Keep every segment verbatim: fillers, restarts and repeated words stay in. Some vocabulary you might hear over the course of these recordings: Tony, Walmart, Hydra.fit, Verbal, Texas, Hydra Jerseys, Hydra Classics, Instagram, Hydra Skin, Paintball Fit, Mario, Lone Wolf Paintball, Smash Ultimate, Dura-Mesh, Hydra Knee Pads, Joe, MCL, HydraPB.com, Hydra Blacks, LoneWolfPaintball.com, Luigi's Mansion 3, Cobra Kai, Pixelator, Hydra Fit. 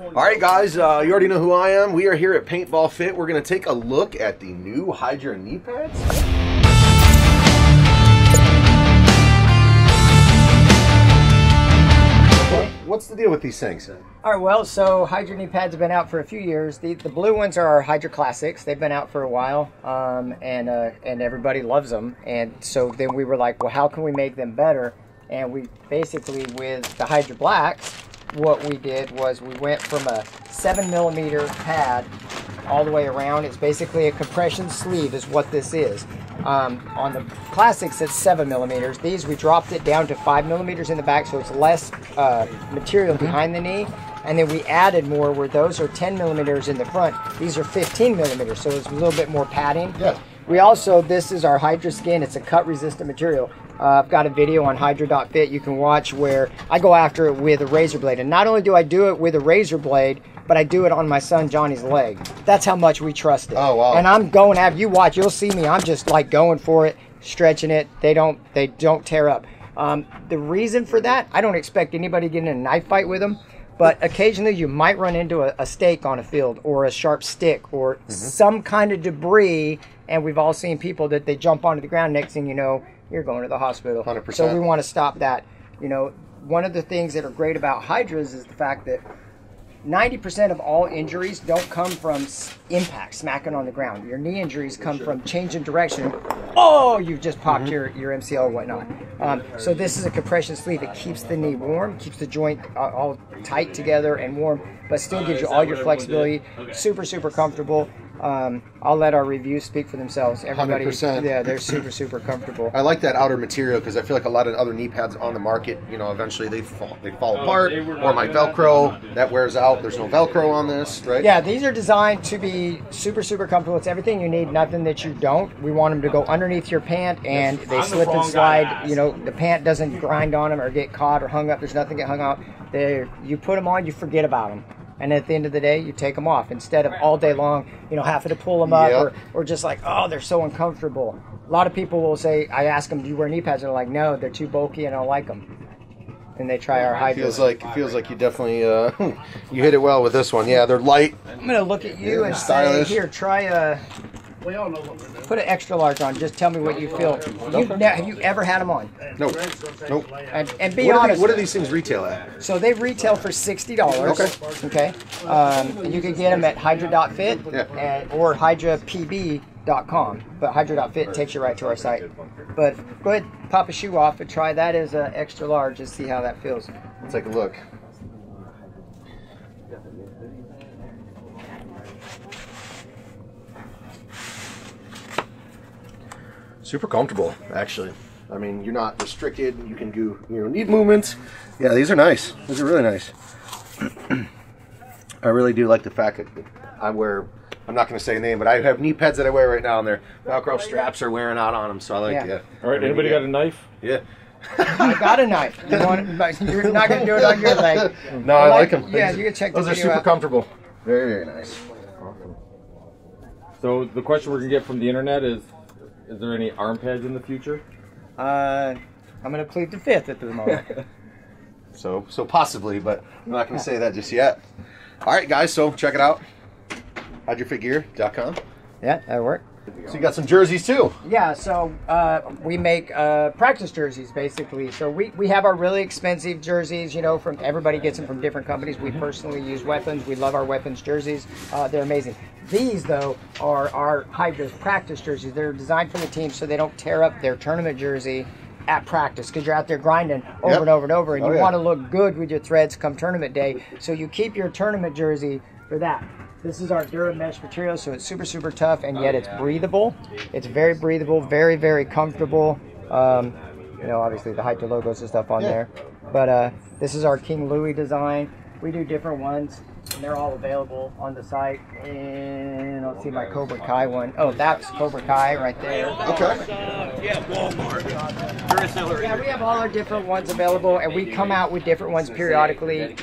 Alright guys, uh, you already know who I am. We are here at Paintball Fit. We're going to take a look at the new Hydra Knee Pads. What's the deal with these things? All right, well, so Hydra Knee Pads have been out for a few years. The, the blue ones are our Hydra Classics. They've been out for a while, um, and, uh, and everybody loves them. And so then we were like, well, how can we make them better? And we basically, with the Hydra Blacks, what we did was we went from a seven millimeter pad all the way around. It's basically a compression sleeve is what this is. Um, on the Classics, it's seven millimeters. These, we dropped it down to five millimeters in the back, so it's less uh, material behind the knee. And then we added more where those are ten millimeters in the front. These are fifteen millimeters, so it's a little bit more padding. Yeah. We also, this is our Hydra Skin. It's a cut-resistant material. Uh, I've got a video on Hydra dot fit you can watch where I go after it with a razor blade. And not only do I do it with a razor blade, but I do it on my son Johnny's leg. That's how much we trust it. Oh, wow. And I'm going after, you watch, you'll see me, I'm just like going for it, stretching it. They don't, they don't tear up. Um, the reason for that, I don't expect anybody getting in a knife fight with them, but occasionally you might run into a, a stake on a field or a sharp stick or mm-hmm. some kind of debris. And we've all seen people that they jump onto the ground. Next thing you know, you're going to the hospital. one hundred percent. So we want to stop that. You know, one of the things that are great about Hydras is the fact that ninety percent of all injuries don't come from impact, smacking on the ground. Your knee injuries come from changing direction. Oh, you've just popped mm-hmm. your, your M C L or whatnot. Um, so this is a compression sleeve. It keeps the knee warm, keeps the joint uh, all tight together and warm, but still gives you all your flexibility. Super, super comfortable. Um, I'll let our reviews speak for themselves. Everybody, one hundred percent. Yeah, they're super, super comfortable. I like that outer material because I feel like a lot of other knee pads on the market, you know, eventually they fall, they fall apart. Or my Velcro, that wears out. There's no Velcro on this, right? Yeah, these are designed to be super, super comfortable. It's everything you need, nothing that you don't. We want them to go underneath your pant and they slip and slide. You know, the pant doesn't grind on them or get caught or hung up. There's nothing get hung up. They're, you put them on, you forget about them. And at the end of the day, you take them off instead of all day long, you know, having to pull them up yep. or, or just like, oh, they're so uncomfortable. A lot of people will say, I ask them, do you wear knee pads? And they're like, no, they're too bulky and I don't like them. And they try our Hydra. Feels like it feels like you definitely uh, you hit it well with this one. Yeah, they're light. I'm gonna look at you yeah, and stylish. Say, here, try a. We all know what we're doing. Put an extra large on. Just tell me what you feel. Nope. You, have you ever had them on? Nope. Nope. And, and be what honest. Are they, what do these things retail at? So they retail for sixty dollars. Okay. Okay. Um, you can get them at Hydra dot fit yeah. or Hydra P B dot com. But Hydra dot fit takes you right to our site. But go ahead, pop a shoe off and try that as an extra large and see how that feels. Let's take a look. Super comfortable, actually. I mean, you're not restricted. You can do, you know, knee movements. Yeah, these are nice. These are really nice. I really do like the fact that I wear, I'm not going to say a name, but I have knee pads that I wear right now, and their Velcro straps are wearing out on them, so I like yeah. that. All right, anybody got a knife? Yeah. I got a knife. You want, you're not going to do it on your leg. No, I, I like, like them. Yeah, you can check those. Those are super out. Comfortable. Very, very nice. Awesome. So the question we're going to get from the internet is, is there any arm pads in the future? Uh, I'm going to plead the fifth at the moment. so, so possibly, but I'm not going to say that just yet. All right, guys, so check it out. Hydra Fit gear dot com. Yeah, that'll work. So you got some jerseys, too. Yeah, so uh, we make uh, practice jerseys, basically. So we, we have our really expensive jerseys, you know, from everybody gets them from different companies. We personally use Weapons. We love our Weapons jerseys. Uh, they're amazing. These, though, are our Hydra's practice jerseys. They're designed for the team so they don't tear up their tournament jersey at practice because you're out there grinding over yep. and over and over, and oh, you yeah. want to look good with your threads come tournament day. So you keep your tournament jersey for that. This is our Dura-Mesh material, so it's super, super tough, and yet it's breathable. It's very breathable, very, very comfortable. Um, you know, obviously the Hydra logos and stuff on yeah. there. But uh, this is our King Louis design. We do different ones, and they're all available on the site. And I'll see my Cobra Kai one. Oh, that's Cobra Kai right there. Okay. Yeah, Walmart. Yeah, we have all our different ones available, and we come out with different ones periodically.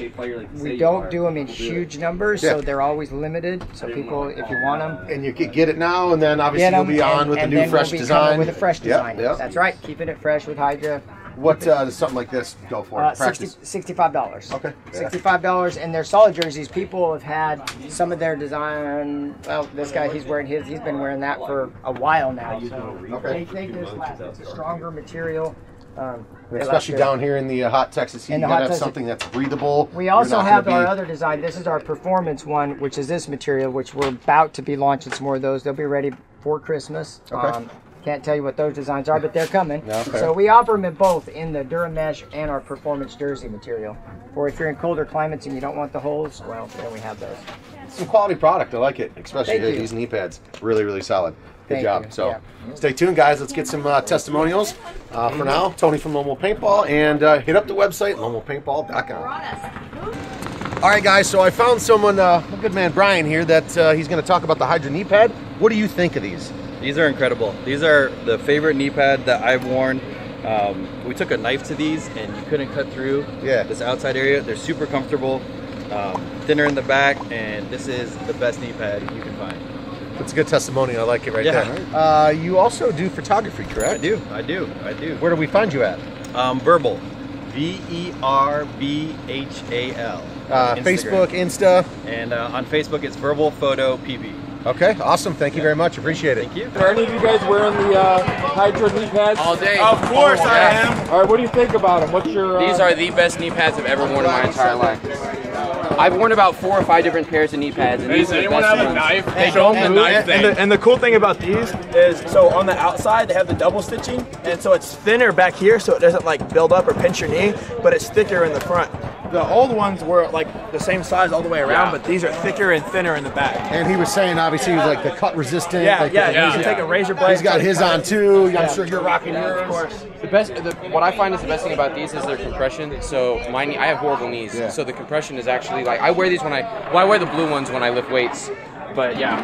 We don't do them in huge numbers, so they're always limited. So people, if you want them, and you can get it now, and then obviously you'll be on with the new fresh design. With a fresh design. That's right. Keeping it fresh with Hydra. What uh, does something like this go for? Uh, sixty, sixty-five dollars. Okay. sixty-five dollars, and they're solid jerseys. People have had some of their design. Well, this guy, he's wearing his. He's been wearing that for a while now. Okay. They, they just last. It's a stronger material. Um, Especially down here in the uh, hot Texas heat, you gotta have something that's breathable. We also have our other design. This is our performance one, which is this material, which we're about to be launching some more of those. They'll be ready for Christmas. Okay. Um, can't tell you what those designs are, but they're coming. Okay. So we offer them in both, in the Dura-Mesh and our performance jersey material. Or if you're in colder climates and you don't want the holes, well, then we have those. Some quality product. I like it, especially here, these knee pads. Really, really solid. Good Thank job. You. So yeah. Stay tuned, guys. Let's get some uh, testimonials. Uh, for now, Tony from Lone Wolf Paintball, and uh, hit up the website, Lone Wolf Paintball dot com. All right, guys. So I found someone, uh, a good man, Brian, here, that uh, he's going to talk about the Hydra knee pad. What do you think of these? These are incredible. These are the favorite knee pad that I've worn. Um, we took a knife to these, and you couldn't cut through yeah. this outside area. They're super comfortable, um, thinner in the back, and this is the best knee pad you can find. That's a good testimony. I like it right yeah. there. Uh, you also do photography, correct? I do. I do. I do. Where do we find you at? Um, Verbal. V E R B H A L. Uh, Instagram. Facebook, Insta. And uh, on Facebook, it's Verbal Photo P B. Okay, awesome. Thank you very much. Appreciate it. Thank you. Are any of you guys wearing the uh, Hydra knee pads? All day. Of course oh, I yeah. am. All right, what do you think about them? What's your? Uh... These are the best knee pads I've ever worn in my entire life. I've worn about four or five different pairs of knee pads. And hey, these does are anyone the best have ones. A knife? They show them the knife thing. And the, and the cool thing about these is, so on the outside, they have the double stitching, and so it's thinner back here, so it doesn't like build up or pinch your knee, but it's thicker in the front. The old ones were like the same size all the way around, yeah. but these are thicker and thinner in the back. And he was saying, obviously, he was like the cut resistant. Yeah, like yeah, the, yeah. You can take a razor blade. He's got his on too. Yeah. I'm sure you're rocking yeah, yours. Of course. The best, the, what I find is the best thing about these is their compression. So my knee, I have horrible knees, yeah. so the compression is actually like I wear these when I, well, I wear the blue ones when I lift weights. But yeah,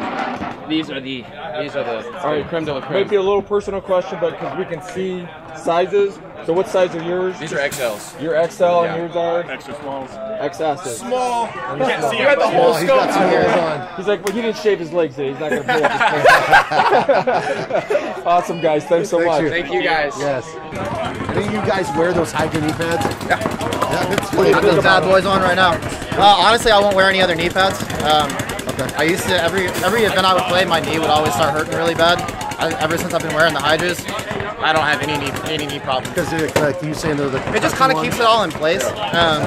these are the, these are the all right, creme de la creme. Might be a little personal question, but because we can see sizes. So what size are yours? These are X Ls. Your X L yeah. and yours are? Extra smalls. X S. Small. You can't see it. You got the whole scope out here. On. He's like, well, he didn't shave his legs today. He's not going to pull up his pants. Awesome, guys. Thanks so Thank much. You. Thank you, guys. Yes. Do you guys wear those Hydra knee pads? Yeah. yeah that's cool. I've got the bad boys on right now. Uh, honestly, I won't wear any other knee pads. Um, I used to, every every event I would play, my knee would always start hurting really bad. I, ever since I've been wearing the Hydras, I don't have any knee, any knee problems. Because like you saying they're the It just kind of keeps it all in place. Um,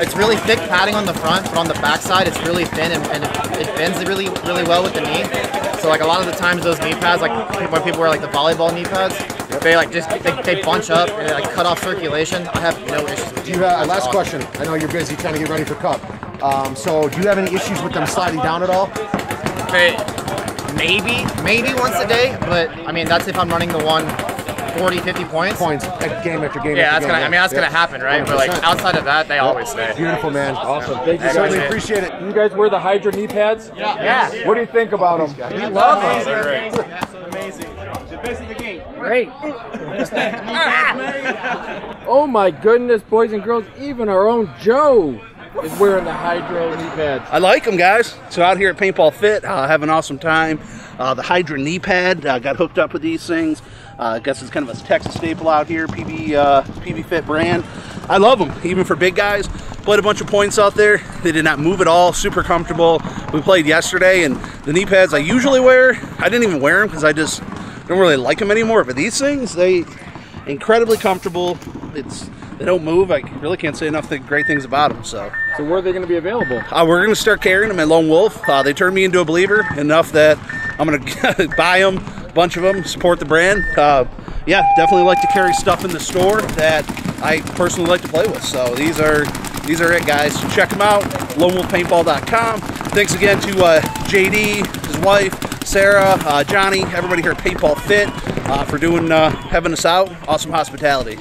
it's really thick padding on the front, but on the back side it's really thin, and, and it, it bends really really well with the knee. So like a lot of the times those knee pads, like when people wear like the volleyball knee pads, they like just they, they bunch up and they like cut off circulation. I have no issues with you. Have, last awesome. question. I know you're busy trying to get ready for Cup. Um, so, do you have any issues with them sliding down at all? Okay, maybe, maybe once a day, but I mean that's if I'm running the one forty, fifty points. Points, like game after game. Yeah, after that's game, gonna. Yeah. I mean that's yeah. gonna happen, right? one hundred percent. But like outside of that, they yep. always stay. Beautiful, man. Awesome. Thank you. I certainly appreciate it. it. You guys wear the Hydra knee pads? Yeah. yeah. yeah. What do you think about oh, them? We love them. They're amazing. That's amazing. The best in the game. Great. Oh my goodness, boys and girls, even our own Joe is wearing the Hydra knee pads. I like them, guys. So out here at Paintball Fit, uh, have an awesome time. Uh, the Hydra knee pad, uh, got hooked up with these things. Uh, I guess it's kind of a Texas staple out here, P B uh, P B Fit brand. I love them, even for big guys. Played a bunch of points out there. They did not move at all, super comfortable. We played yesterday, and the knee pads I usually wear, I didn't even wear them because I just don't really like them anymore. But these things, they incredibly comfortable. It's They don't move. I really can't say enough great things about them. So, so where are they going to be available? Uh, we're going to start carrying them at Lone Wolf. Uh, they turned me into a believer enough that I'm going to buy them, a bunch of them, support the brand. Uh, yeah, definitely like to carry stuff in the store that I personally like to play with. So these are these are it, guys. So check them out, Lone Wolf Paintball dot com. Thanks again to uh, J D, his wife, Sarah, uh, Johnny, everybody here at Paintball Fit uh, for doing uh, having us out. Awesome hospitality.